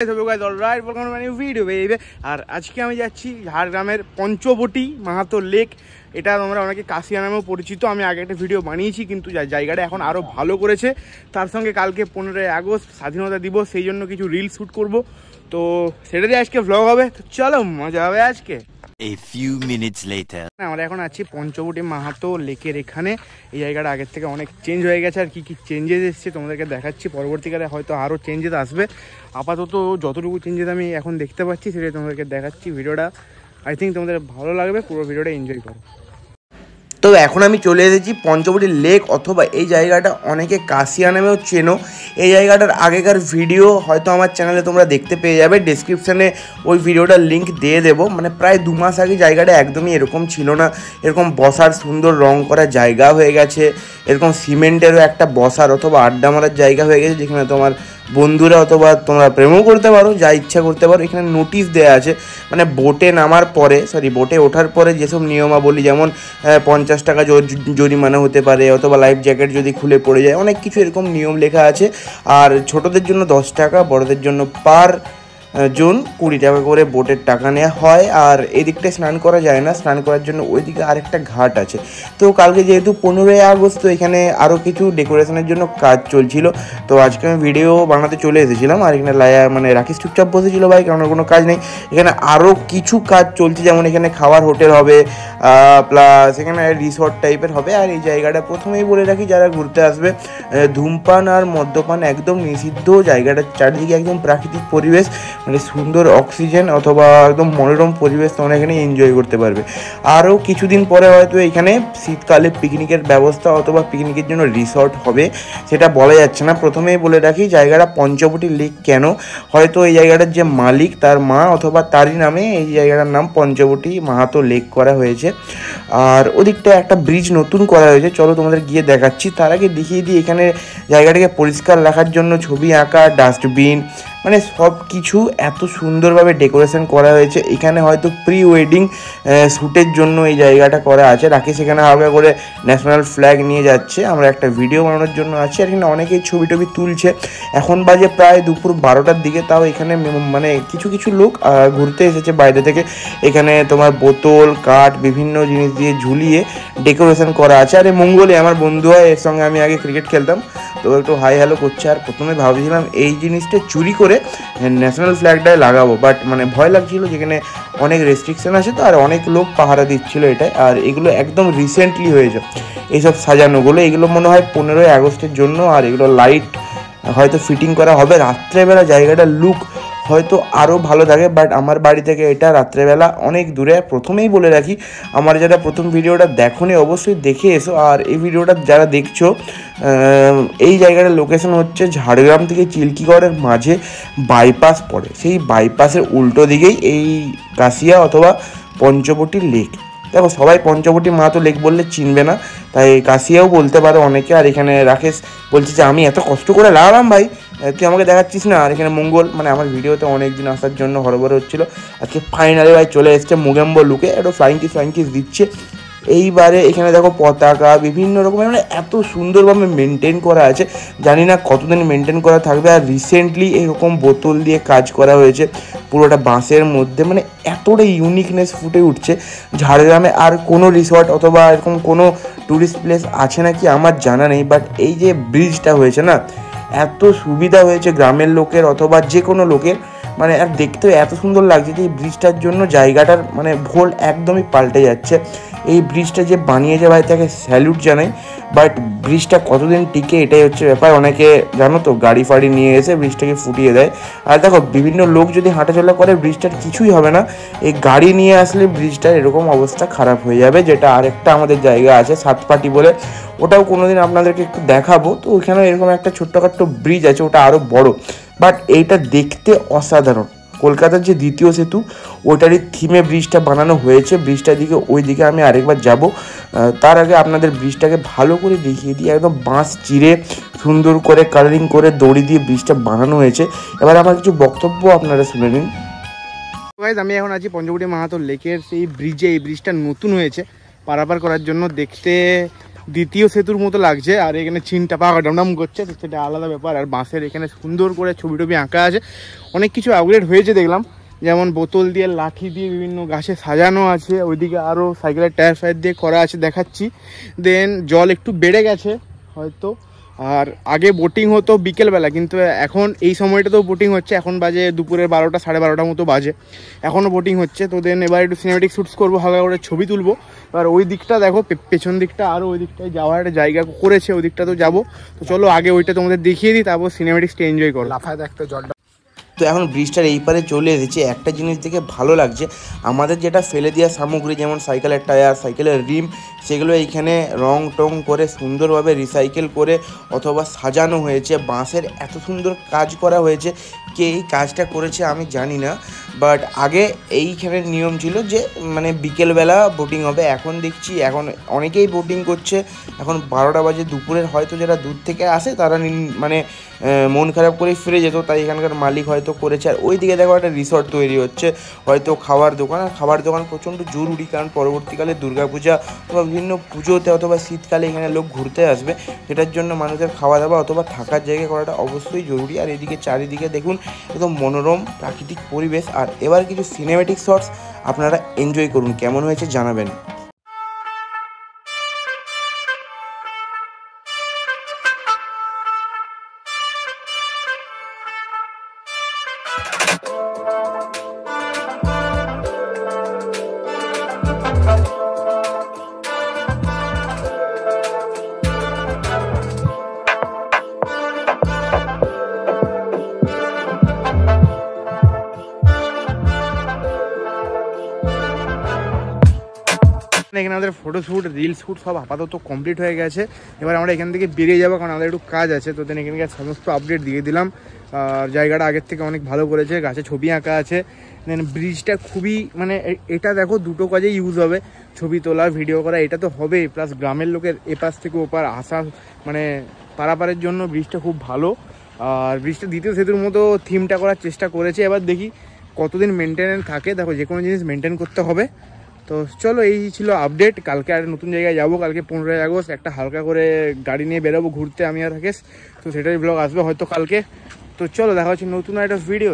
আর আজকে আমি যাচ্ছি ঝাড়গ্রামের পঞ্চবটি মাহাতো লেক। এটা আমরা অনেকে কাশিয়া নামেও পরিচিত। আমি আগে একটা ভিডিও বানিয়েছি, কিন্তু জায়গাটা এখন আরও ভালো করেছে। তার সঙ্গে কালকে 15ই আগস্ট স্বাধীনতা দিবস, সেই জন্য কিছু রিল শ্যুট করব, তো সেটা দিয়ে আজকে ব্লগ হবে। তো চলো, মজা হবে আজকে। A few minutes later আমরা এখন আছি পঞ্চবটি মাহাতো লেকের এখানে। এই জায়গাটা আগের থেকে অনেক চেঞ্জ হয়ে গেছে, আর কি কি চেঞ্জেস এসছে তোমাদেরকে দেখাচ্ছি। পরবর্তীকালে হয়তো আরও চেঞ্জেস আসবে। আপাতত যতটুকু চেঞ্জেস আমি এখন দেখতে পাচ্ছি সেটাই তোমাদেরকে দেখাচ্ছি। ভিডিওটা আই থিঙ্ক তোমাদের ভালো লাগবে, পুরো ভিডিওটা এনজয় করো। তো এখন আমি চলে এসেছি পঞ্চবটি লেক, অথবা এই জায়গাটা অনেকে কাশিয়া নামেও চেনো। এই জায়গাটার আগেকার ভিডিও হয়তো আমার চ্যানেলে তোমরা দেখতে পেয়ে যাবে, ডেসক্রিপশানে ওই ভিডিওটার লিঙ্ক দিয়ে দেবো। মানে প্রায় 2 মাস আগে জায়গাটা একদমই এরকম ছিল না। এরকম বসার সুন্দর রং করা জায়গা হয়ে গেছে, এরকম সিমেন্টেরও একটা বসার অথবা আড্ডা মারার জায়গা হয়ে গেছে, যেখানে তোমার বন্ধুরা অথবা তোমরা প্রেমও করতে পারো, যা ইচ্ছা করতে পারো। এখানে নোটিশ দেওয়া আছে, মানে বোটে নামার পরে বোটে ওঠার পরে যেসব নিয়মাবলী, যেমন 50 টাকা জরিমানা হতে পারে, অথবা লাইফ জ্যাকেট যদি খুলে পড়ে যায়, অনেক কিছু এরকম নিয়ম লেখা আছে। আর ছোটদের জন্য 10 টাকা, বড়দের জন্য পার জন 20 টাকা করে বোটের টাকা নেওয়া হয়। আর এদিকটায় স্নান করা যায় না, স্নান করার জন্য ওইদিকে আরেকটা ঘাট আছে। তো কালকে যেহেতু 15ই আগস্ট, তো এখানে আরও কিছু ডেকোরেশনের জন্য কাজ চলছিল, তো আজকে আমি ভিডিও বানাতে চলে এসেছিলাম। আর এখানে রাকেশ চুপচাপ বসেছিল ভাই, কারণ কোনো কাজ নেই। এখানে আরও কিছু কাজ চলছে, যেমন এখানে খাওয়ার হোটেল হবে, প্লাস এখানে রিসর্ট টাইপের হবে। আর এই জায়গাটা প্রথমেই বলে রাখি, যারা ঘুরতে আসবে, ধূমপান আর মদ্যপান একদম নিষিদ্ধ। জায়গাটা চারিদিকে একদম প্রাকৃতিক পরিবেশ, মানে সুন্দর অক্সিজেন অথবা একদম মনোরম পরিবেশ, তোমরা এখানে এনজয় করতে পারবে। আরও কিছুদিন পরে হয়তো এখানে শীতকালে পিকনিকের ব্যবস্থা অথবা পিকনিকের জন্য রিসর্ট হবে, সেটা বলা যাচ্ছে না। প্রথমেই বলে রাখি জায়গাটা পঞ্চবটি লেক কেন, হয়তো এই জায়গাটার যে মালিক তার মা অথবা তারই নামে এই জায়গাটার নাম পঞ্চবটি মাহাতো লেক করা হয়েছে। আর ওদিকটা একটা ব্রিজ নতুন করা হয়েছে, চলো তোমাদের গিয়ে দেখাচ্ছি। তার আগে দেখিয়ে দিই এখানে জায়গাটাকে পরিষ্কার রাখার জন্য ছবি আঁকা, ডাস্টবিন, মানে সব কিছু এত সুন্দরভাবে ডেকোরেশন করা হয়েছে। এখানে হয়তো প্রি ওয়েডিং শ্যুটের জন্য এই জায়গাটা করা আছে। রাকেশ এখানে হালকা করে ন্যাশনাল ফ্ল্যাগ নিয়ে যাচ্ছে, আমরা একটা ভিডিও বানানোর জন্য আছি। আর এখানে অনেকেই ছবি টবি তুলছে। এখন বাজে প্রায় দুপুর 12টার দিকে, তাও এখানে মানে কিছু কিছু লোক ঘুরতে এসেছে বাইরে থেকে। এখানে তোমার বোতল, কাঠ, বিভিন্ন জিনিস দিয়ে ঝুলিয়ে ডেকোরেশন করা আছে। আর এই মঙ্গলে আমার বন্ধু হয়, এর সঙ্গে আমি আগে ক্রিকেট খেলতাম, তো একটু হাই হ্যালো করছে। আর প্রথমে ভাবছিলাম এই জিনিসটা চুরি করে ন্যাশনাল ফ্ল্যাগটায় লাগাবো, বাট মানে ভয় লাগছিল, যেখানে অনেক রেস্ট্রিকশান আছে, তো আর অনেক লোক পাহারা দিচ্ছিলো এটাই। আর এগুলো একদম রিসেন্টলি হয়েছে এইসব সাজানোগুলো, এগুলো মনে হয় 15ই আগস্টের জন্য। আর এগুলো লাইট হয়তো ফিটিং করা হবে রাত্রেবেলা, জায়গাটার লুক হয়তো আরও ভালো থাকে। বাট আমার বাড়ি থেকে এটা রাত্রেবেলা অনেক দূরে। প্রথমেই বলে রাখি, আমার যারা প্রথম ভিডিওটা দেখোনি অবশ্যই দেখে এসো। আর এই ভিডিওটা যারা দেখছো, এই জায়গাটার লোকেশন হচ্ছে ঝাড়গ্রাম থেকে চিল্কিগড়ের মাঝে বাইপাস পড়ে, সেই বাইপাসের উল্টো দিকেই এই কাশিয়া অথবা পঞ্চবটি লেক। দেখো, সবাই পঞ্চবটি মাহাতো লেক বললে চিনবে না, তাই কাশিয়াও বলতে পারে অনেকে। আর এখানে রাকেশ বলছে যে আমি এত কষ্ট করে লাগালাম ভাই, তুই আমাকে দেখাচ্ছিস না। আর এখানে মঙ্গল, মানে আমার ভিডিওতে অনেক দিন আসার জন্য হরবর হচ্ছিলো, আজকে ফাইনালি ভাই চলে এসছে মুগেম্বো লুকে। একটু ফ্লাইং কিস দিচ্ছে এইবারে। এখানে দেখো পতাকা বিভিন্ন রকমের, মানে এত সুন্দরভাবে মেনটেন করা আছে, জানি না কতদিন মেনটেন করা থাকবে। আর রিসেন্টলি এরকম বোতল দিয়ে কাজ করা হয়েছে, পুরোটা বাঁশের মধ্যে, মানে এতটা ইউনিকনেস ফুটে উঠছে। ঝাড়গ্রামে আর কোনো রিসর্ট অথবা এরকম কোনো ট্যুরিস্ট প্লেস আছে নাকি আমার জানা নেই, বাট এই যে ব্রিজটা হয়েছে না, এত সুবিধা হয়েছে গ্রামের লোকের অথবা যে কোনো লোকের, মানে আর দেখতেও এত সুন্দর লাগছে যে এই ব্রিজটার জন্য জায়গাটার মানে ভোল একদমই পাল্টে যাচ্ছে। এই ব্রিজটা যে বানিয়েছে ভাই, তাকে স্যালুট জানাই, বাট ব্রিজটা কতদিন টিকে এটাই হচ্ছে ব্যাপার। অনেকে জানো তো গাড়ি ফাড়ি নিয়ে এসে ব্রিজটাকে ফুটিয়ে দেয়। আর দেখো, বিভিন্ন লোক যদি হাঁটাচলা করে ব্রিজটার কিছুই হবে না, এই গাড়ি নিয়ে আসলে ব্রিজটার এরকম অবস্থা খারাপ হয়ে যাবে। যেটা আরেকটা আমাদের জায়গা আছে সাতপাটি বলে, ওটাও কোনোদিন আপনাদেরকে একটু দেখাবো। তো ওইখানে এরকম একটা ছোট্টখাট্ট ব্রিজ আছে, ওটা আরও বড়, বাট এইটা দেখতে অসাধারণ। কলকাতার যে দ্বিতীয় সেতু, ওটারই থিমে ব্রিজটা বানানো হয়েছে। ব্রিজটার দিকে ওই দিকে আমি আরেকবার যাব। তার আগে আপনাদের ব্রিজটাকে ভালো করে দেখিয়ে দিই। একদম বাঁশ চিরে সুন্দর করে কালারিং করে দড়ি দিয়ে ব্রিজটা বানানো হয়েছে। এবার আমার কিছু বক্তব্য আপনারা শুনে নিন। আমি এখন আছি পঞ্চবটি মাহাতো লেকের সেই ব্রিজে। এই ব্রিজটা নতুন হয়েছে পারাপার করার জন্য, দেখতে দ্বিতীয় সেতুর মতো লাগছে। আর এখানে চিনটা পাকা ডমডম করছে, সেটা আলাদা ব্যাপার। আর বাঁশের এখানে সুন্দর করে ছবি টবি আঁকা আছে, অনেক কিছু আপগ্রেড হয়েছে দেখলাম, যেমন বোতল দিয়ে লাঠি দিয়ে বিভিন্ন গাছে সাজানো আছে। ওইদিকে আরও সাইকেলের টায়ার ফায়ার দিয়ে করা আছে, দেখাচ্ছি। দেন জল একটু বেড়ে গেছে হয়তো, আর আগে বোটিং হতো বিকেলবেলা, কিন্তু এখন এই সময়টাতেও বোটিং হচ্ছে। এখন বাজে দুপুরের 12টা সাড়ে 12টার মতো বাজে, এখনও বোটিং হচ্ছে। তো দেন এবার একটু সিনেমেটিক শ্যুটস করবো, হালকা করে ছবি তুলবো। আর ওই দিকটা দেখো, পেছন দিকটা আরও ওই দিকটায় যাওয়ার একটা জায়গা করেছে, ওই দিকটা তো যাবো। তো চলো আগে ওইটা তোমাদের দেখিয়ে দিই, তারপর সিনেমেটিক্সটা এনজয় করো। লাফায় দেখতে জলটা। তো এখন ব্রিজটার এই পারে চলে এসেছি, একটা জিনিস দেখে ভালো লাগছে, আমাদের যেটা ফেলে দেওয়া সামগ্রী যেমন সাইকেলের টায়ার, সাইকেলের রিম, সেগুলো এইখানে রং টং করে সুন্দরভাবে রিসাইকেল করে অথবা সাজানো হয়েছে। বাঁশের এত সুন্দর কাজ করা হয়েছে, কে এই কাজটা করেছে আমি জানি না, বাট আগে এইখানের নিয়ম ছিল যে মানে বিকেলবেলা বোটিং হবে। এখন দেখছি এখন অনেকেই বোটিং করছে, এখন 12টা বাজে দুপুরের। হয়তো যারা দূর থেকে আসে তারা মানে মন খারাপ করে ফিরে যেত, তাই এখানকার মালিক হয়তো করেছে। আর ওই দিকে দেখো একটা রিসর্ট তৈরি হচ্ছে, হয়তো খাবার দোকান। আর খাবার দোকান প্রচণ্ড জরুরি, কারণ পরবর্তীকালে দুর্গাপূজা অথবা বিভিন্ন পুজোতে অথবা শীতকালে এখানে লোক ঘুরতে আসবে, যেটার জন্য মানুষের খাওয়া দাওয়া অথবা থাকার জায়গা করাটা অবশ্যই জরুরি। আর এদিকে চারিদিকে দেখুন একদম মনোরম প্রাকৃতিক পরিবেশ। আর এবার কিছু সিনেমেটিক শটস আপনারা এনজয় করুন, কেমন হয়েছে জানাবেন। এখানে আমাদের ফটোশ্যুট, রিল শ্যুট সব আপাতত কমপ্লিট হয়ে গেছে। এবার আমরা এখান থেকে বেরিয়ে যাবো, কারণ আমাদের একটু কাজ আছে। তো দেন এখানকার সমস্ত আপডেট দিয়ে দিলাম। আর জায়গাটা আগের থেকে অনেক ভালো করেছে, গাছে ছবি আঁকা আছে। দেন ব্রিজটা খুবই মানে এটা দেখো দুটো কাজে ইউজ হবে, ছবি তোলা, ভিডিও করা, এটা তো হবেই, প্লাস গ্রামের লোকের এপাশ থেকে ওপার আসা মানে পারাপারের জন্য ব্রিজটা খুব ভালো। আর ব্রিজটা দ্বিতীয় সেতুর মতো থিমটা করার চেষ্টা করেছে। এবার দেখি কতদিন মেনটেনেন্স থাকে, দেখো যে কোনো জিনিস মেনটেন করতে হবে। তো চলো এই ছিল আপডেট। কালকে আর নতুন জায়গায় যাবো, কালকে 15 আগস্ট একটা হালকা করে গাড়ি নিয়ে বেরোবো ঘুরতে আমি আর রাকেশ। তো সেটাই ব্লগ আসবে হয়তো কালকে। তো চলো দেখা হচ্ছে নতুন একটা ভিডিও।